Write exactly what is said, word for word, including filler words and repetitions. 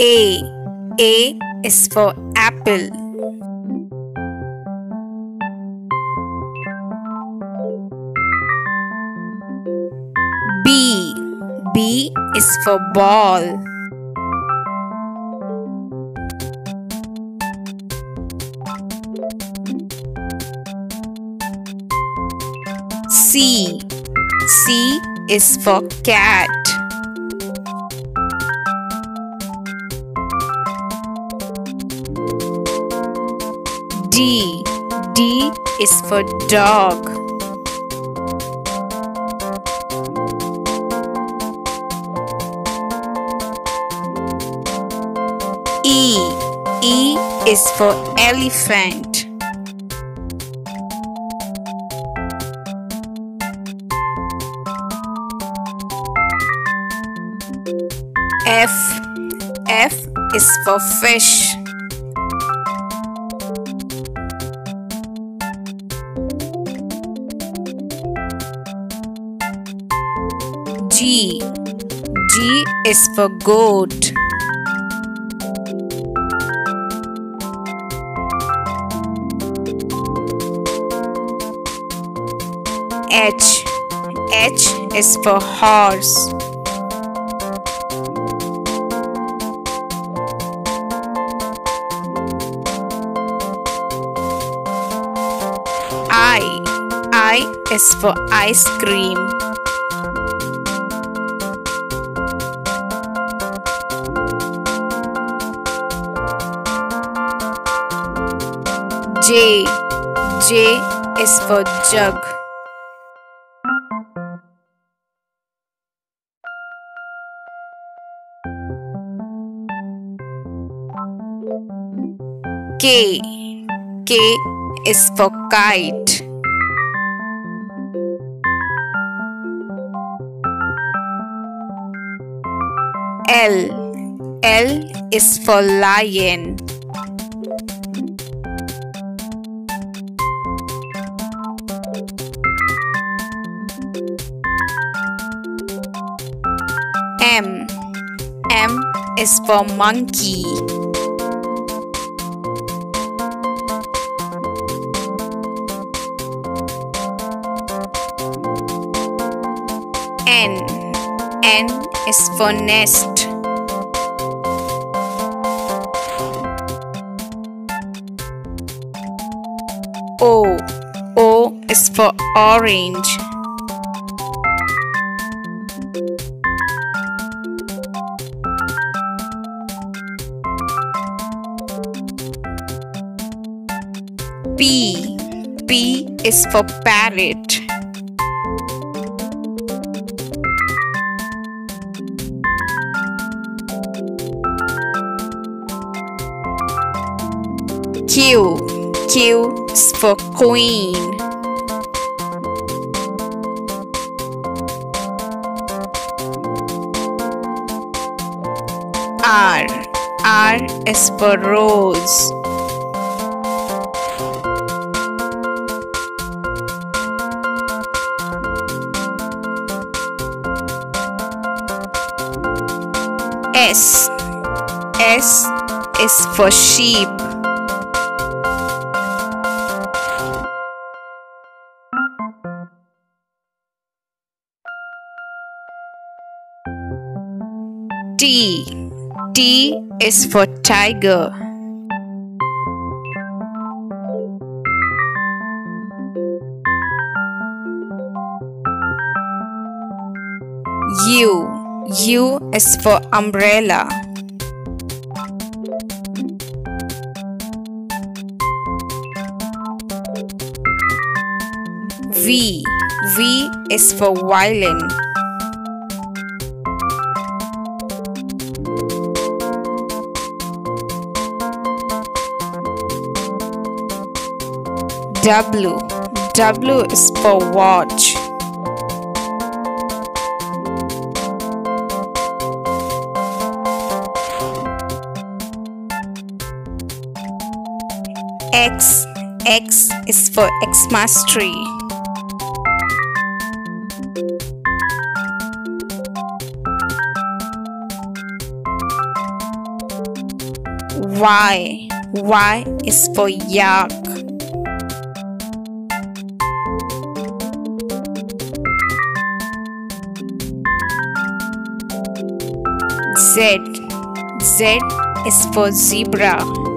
A. A is for apple. B. B is for ball. C. C is for cat. D. D is for dog. E. E is for elephant. F. F is for fish. G. G is for goat. H. H is for horse. I. I is for ice cream. J. J is for jug. K. K is for kite. L. L is for lion. M. M is for monkey. N. N is for nest. O. O is for orange. P. P is for parrot. Q. Q is for queen. R. R is for rose. S. S is for sheep. T. T is for tiger. U. U is for umbrella. V. V is for violin. W. W is for watch. X. X is for Xmas tree. Y. Y is for yak. Z. Z is for zebra.